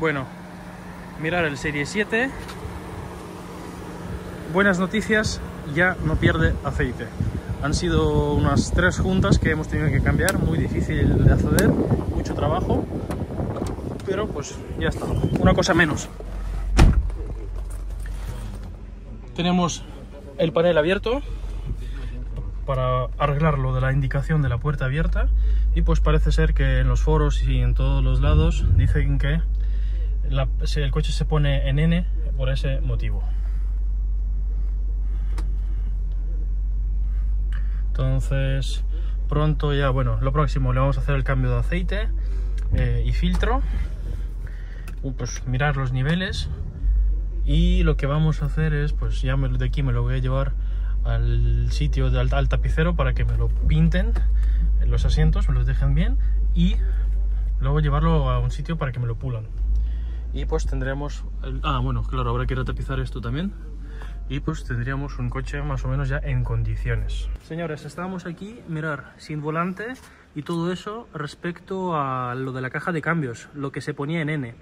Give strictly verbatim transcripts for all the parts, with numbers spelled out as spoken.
Bueno, mirar el Serie siete. Buenas noticias, ya no pierde aceite. Han sido unas tres juntas que hemos tenido que cambiar, muy difícil de acceder, mucho trabajo, pero pues ya está, una cosa menos. Tenemos el panel abierto para arreglar lo de la indicación de la puerta abierta, y pues parece ser que en los foros y en todos los lados dicen que la, el coche se pone en N por ese motivo. Entonces pronto ya, bueno, lo próximo le vamos a hacer el cambio de aceite eh, y filtro, pues mirar los niveles, y lo que vamos a hacer es, pues ya me, de aquí me lo voy a llevar al sitio, de, al, al tapicero, para que me lo pinten los asientos, me los dejen bien, y luego llevarlo a un sitio para que me lo pulan. Y pues tendremos, el, ah bueno, claro, habrá que ir a tapizar esto también. Y pues tendríamos un coche más o menos ya en condiciones. Señores, estábamos aquí, mirar, sin volante y todo eso respecto a lo de la caja de cambios, lo que se ponía en N.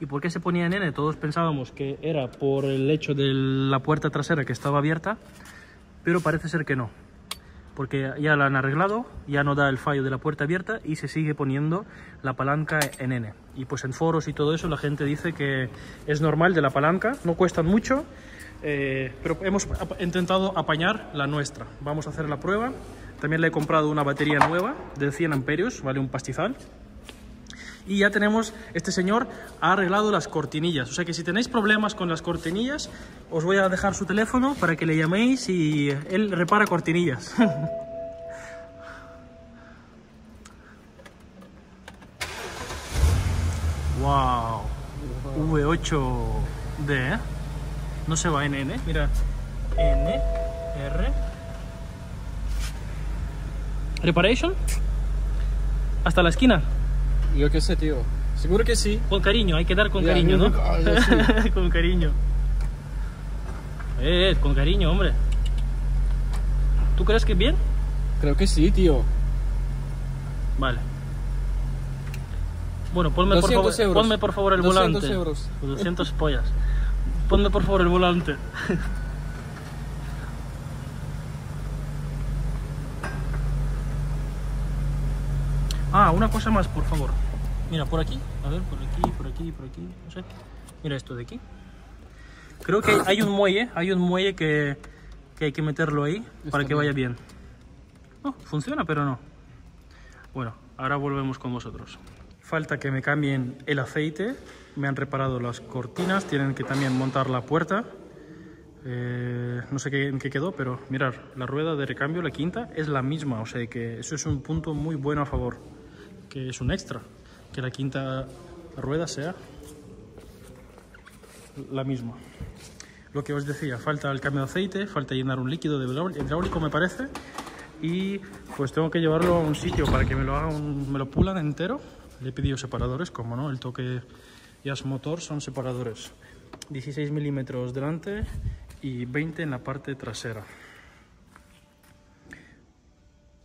¿Y por qué se ponía en N? Todos pensábamos que era por el hecho de la puerta trasera que estaba abierta, pero parece ser que no, porque ya la han arreglado, ya no da el fallo de la puerta abierta y se sigue poniendo la palanca en N. Y pues en foros y todo eso la gente dice que es normal de la palanca, no cuestan mucho. Eh, pero hemos intentado apañar la nuestra. Vamos a hacer la prueba. También le he comprado una batería nueva de cien amperios, vale un pastizal. Y ya tenemos, este señor ha arreglado las cortinillas. O sea que si tenéis problemas con las cortinillas, os voy a dejar su teléfono para que le llaméis y él repara cortinillas. Wow, V ocho D, ¿eh? No se va en N, mira, N, R, Reparation, hasta la esquina. Yo qué sé, tío, seguro que sí. Con cariño, hay que dar con yeah, cariño, ¿no? Ah, sí. Con cariño. Eh, con cariño, hombre. ¿Tú crees que es bien? Creo que sí, tío. Vale. Bueno, ponme, por favor, euros. ponme por favor el doscientos volante. Euros. doscientos pollas. Ponme por favor el volante. Ah, una cosa más, por favor. Mira, por aquí, a ver, por aquí, por aquí, por aquí, no sé. Mira esto de aquí. Creo que hay un muelle, hay un muelle que, que hay que meterlo ahí para que vaya bien. No, funciona, pero no. Bueno, ahora volvemos con vosotros. Falta que me cambien el aceite. Me han reparado las cortinas, tienen que también montar la puerta. Eh, no sé qué, en qué quedó, pero mirad, la rueda de recambio, la quinta, es la misma. O sea que eso es un punto muy bueno a favor, que es un extra, que la quinta rueda sea la misma. Lo que os decía, falta el cambio de aceite, falta llenar un líquido de hidráulico, me parece. Y pues tengo que llevarlo a un sitio para que me lo, hagan, me lo pulan entero. Le he pedido separadores, como no, el toque... YASmotor son separadores dieciséis milímetros delante y veinte en la parte trasera.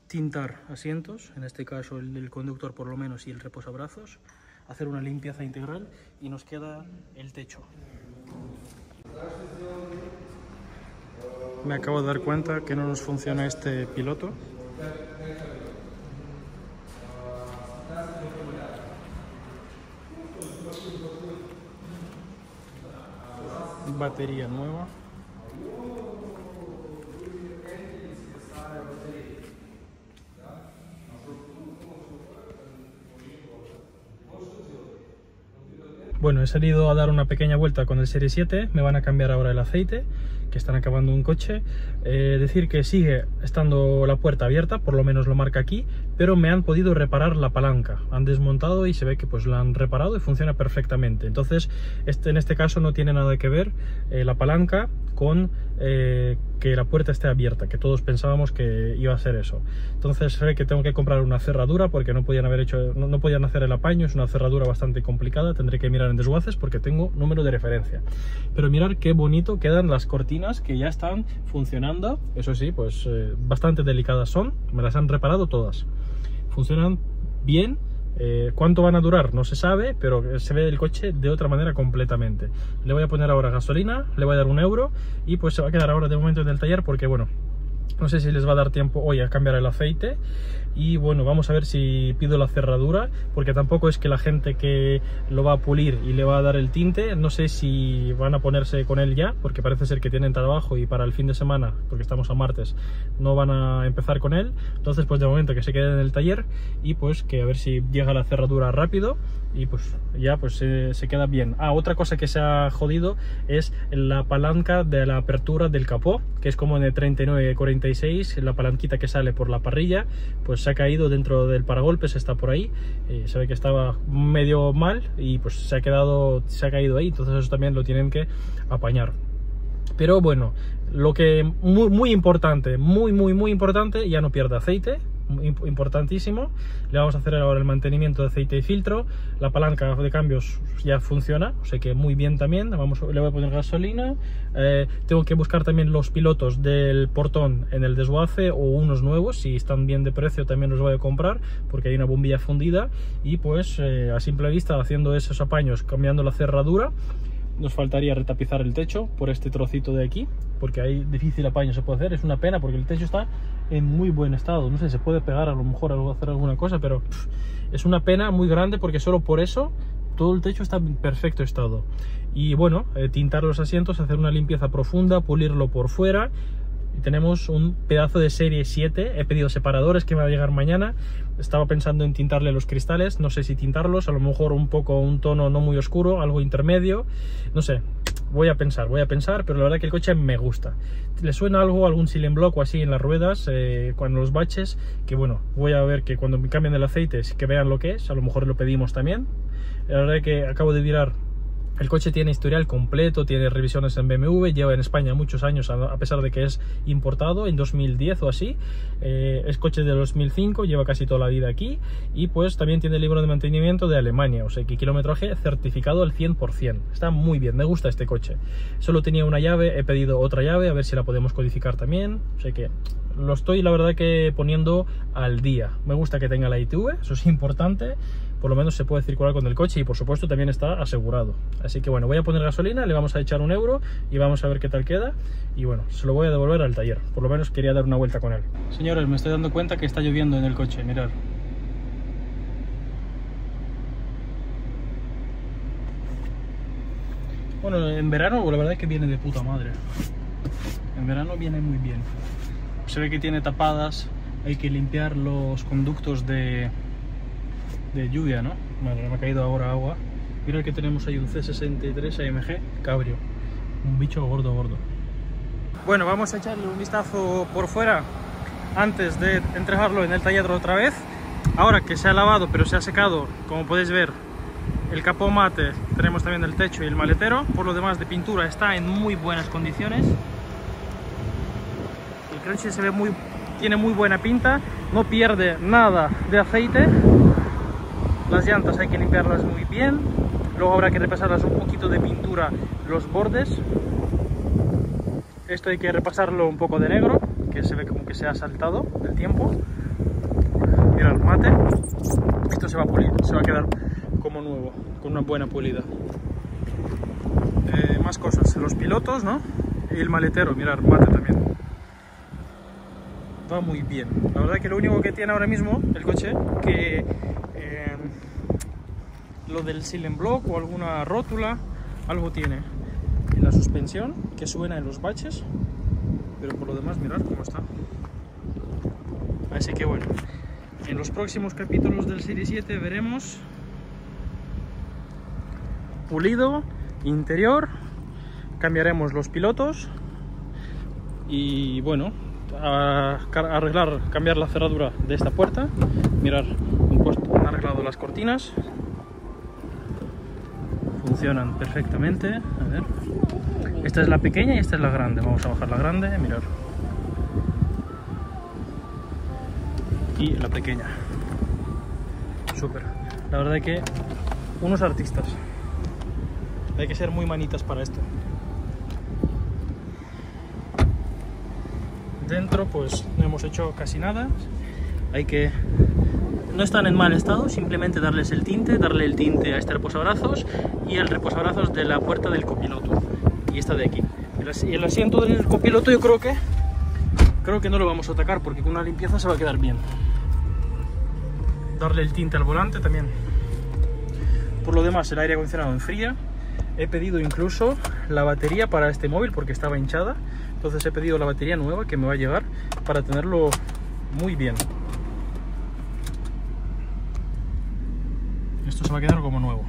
Tintar asientos, en este caso el del conductor por lo menos y el reposabrazos, hacer una limpieza integral y nos queda el techo. Me acabo de dar cuenta que no nos funciona este piloto. Batería nueva. Bueno, he salido a dar una pequeña vuelta con el Serie siete. Me van a cambiar ahora el aceite, que están acabando un coche. Eh, decir que sigue estando la puerta abierta, por lo menos lo marca aquí, pero me han podido reparar la palanca. Han desmontado y se ve que pues la han reparado y funciona perfectamente. Entonces, este, en este caso no tiene nada que ver eh, la palanca con eh, que la puerta esté abierta, que todos pensábamos que iba a ser eso. Entonces se ve que tengo que comprar una cerradura porque no podían haber hecho, no, no podían hacer el apaño. Es una cerradura bastante complicada, tendré que mirar en desguaces porque tengo número de referencia. Pero mirar qué bonito quedan las cortinas, que ya están funcionando. Eso sí, pues eh, bastante delicadas son, me las han reparado todas, funcionan bien, Eh, ¿Cuánto van a durar? No se sabe, pero se ve el coche de otra manera completamente. Le voy a poner ahora gasolina, le voy a dar un euro y pues se va a quedar ahora de momento en el taller porque bueno, no sé si les va a dar tiempo hoy a cambiar el aceite. Y bueno, vamos a ver si pido la cerradura, porque tampoco es que la gente que lo va a pulir y le va a dar el tinte, no sé si van a ponerse con él ya, porque parece ser que tienen trabajo y para el fin de semana, porque estamos a martes, no van a empezar con él. Entonces pues de momento que se quede en el taller y pues que a ver si llega la cerradura rápido y pues ya pues se, se queda bien. Ah, otra cosa que se ha jodido es la palanca de la apertura del capó, que es como de treinta y nueve a cuarenta y seis, la palanquita que sale por la parrilla, pues se ha caído dentro del paragolpes, está por ahí, eh, se ve que estaba medio mal y pues se ha quedado, se ha caído ahí, entonces eso también lo tienen que apañar. Pero bueno, lo que muy, muy importante, muy muy muy importante, ya no pierda aceite, importantísimo. Le vamos a hacer ahora el mantenimiento de aceite y filtro. La palanca de cambios ya funciona, o sea que muy bien también. Vamos, le voy a poner gasolina. Eh, tengo que buscar también los pilotos del portón en el desguace o unos nuevos, si están bien de precio también los voy a comprar, porque hay una bombilla fundida. Y pues eh, a simple vista, haciendo esos apaños, cambiando la cerradura, nos faltaría retapizar el techo por este trocito de aquí, porque ahí difícil apaño se puede hacer. Es una pena porque el techo está en muy buen estado, no sé, se puede pegar a lo mejor, a hacer alguna cosa, pero pff, es una pena muy grande porque solo por eso todo el techo está en perfecto estado. Y bueno, eh, tintar los asientos, hacer una limpieza profunda, pulirlo por fuera. Y tenemos un pedazo de serie siete, he pedido separadores que me van a llegar mañana. Estaba pensando en tintarle los cristales, no sé si tintarlos, a lo mejor un poco un tono no muy oscuro, algo intermedio, no sé, voy a pensar, voy a pensar, pero la verdad que el coche me gusta. Le suena algo, algún silent block o así en las ruedas, eh, cuando los baches, que bueno, voy a ver que cuando me cambien el aceite, que vean lo que es, a lo mejor lo pedimos también. La verdad que acabo de virar. El coche tiene historial completo, tiene revisiones en B M W, lleva en España muchos años a pesar de que es importado, en dos mil diez o así. Eh, es coche de dos mil cinco, lleva casi toda la vida aquí y pues también tiene el libro de mantenimiento de Alemania, o sea que kilometraje certificado al cien por cien. Está muy bien, me gusta este coche. Solo tenía una llave, he pedido otra llave, a ver si la podemos codificar también, o sea que lo estoy la verdad que poniendo al día. Me gusta que tenga la I T V, eso es importante. Por lo menos se puede circular con el coche y por supuesto también está asegurado. Así que bueno, voy a poner gasolina, le vamos a echar un euro y vamos a ver qué tal queda. Y bueno, se lo voy a devolver al taller, por lo menos quería dar una vuelta con él. Señores, me estoy dando cuenta que está lloviendo en el coche, mirad. Bueno, en verano la verdad es que viene de puta madre. En verano viene muy bien. Se ve que tiene tapadas, hay que limpiar los conductos de... de lluvia, ¿no? Bueno, me ha caído ahora agua. Mira que tenemos ahí un C sesenta y tres A M G cabrio, un bicho gordo gordo. Bueno, vamos a echarle un vistazo por fuera antes de entregarlo en el taller otra vez. Ahora que se ha lavado pero se ha secado, como podéis ver, el capó mate, tenemos también el techo y el maletero. Por lo demás de pintura está en muy buenas condiciones. El coche se ve muy, tiene muy buena pinta, no pierde nada de aceite. Las llantas hay que limpiarlas muy bien, luego habrá que repasarlas un poquito de pintura, los bordes. Esto hay que repasarlo un poco de negro, que se ve como que se ha saltado el tiempo. Mira el mate, esto se va a pulir, se va a quedar como nuevo, con una buena pulida. Eh, más cosas, los pilotos, ¿no? Y el maletero, mira el mate también. Va muy bien. La verdad que lo único que tiene ahora mismo el coche, que... lo del silent block o alguna rótula, algo tiene. Y la suspensión que suena en los baches, pero por lo demás mirad cómo está. Así que bueno, en los próximos capítulos del serie siete veremos pulido, interior, cambiaremos los pilotos y bueno, a arreglar, cambiar la cerradura de esta puerta. Mirad, han arreglado las cortinas, funcionan perfectamente. A ver, esta es la pequeña y esta es la grande. Vamos a bajar la grande, mirad, y la pequeña. Súper, la verdad que unos artistas, hay que ser muy manitas para esto. Dentro pues no hemos hecho casi nada, hay que no están en mal estado, simplemente darles el tinte, darle el tinte a este reposabrazos y al reposabrazos de la puerta del copiloto y esta de aquí. Y el asiento del copiloto yo creo que creo que no lo vamos a atacar porque con una limpieza se va a quedar bien. Darle el tinte al volante también. Por lo demás, el aire acondicionado enfría. He pedido incluso la batería para este móvil porque estaba hinchada. Entonces he pedido la batería nueva que me va a llegar para tenerlo muy bien. Esto se va a quedar como nuevo.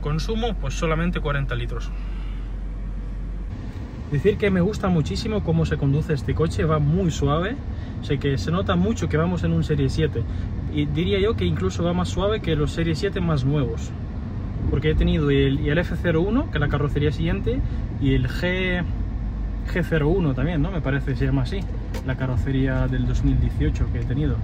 Consumo pues solamente cuarenta litros. Decir que me gusta muchísimo cómo se conduce este coche, va muy suave. Sé que se nota mucho que vamos en un Serie siete. Y diría yo que incluso va más suave que los Serie siete más nuevos. Porque he tenido el, el F cero uno, que es la carrocería siguiente, y el G, G cero uno también, ¿no? Me parece que se llama así, la carrocería del dos mil dieciocho que he tenido.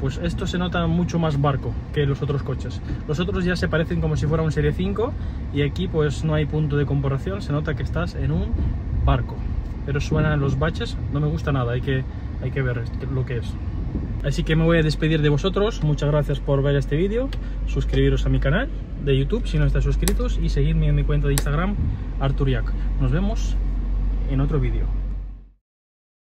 Pues esto se nota mucho más barco que los otros coches. Los otros ya se parecen como si fuera un Serie cinco, y aquí pues no hay punto de comparación, se nota que estás en un barco. Pero suenan los baches, no me gusta nada, hay que, hay que ver lo que es. Así que me voy a despedir de vosotros, muchas gracias por ver este vídeo, suscribiros a mi canal de YouTube si no estáis suscritos y seguidme en mi cuenta de Instagram Arturiac. Nos vemos en otro vídeo.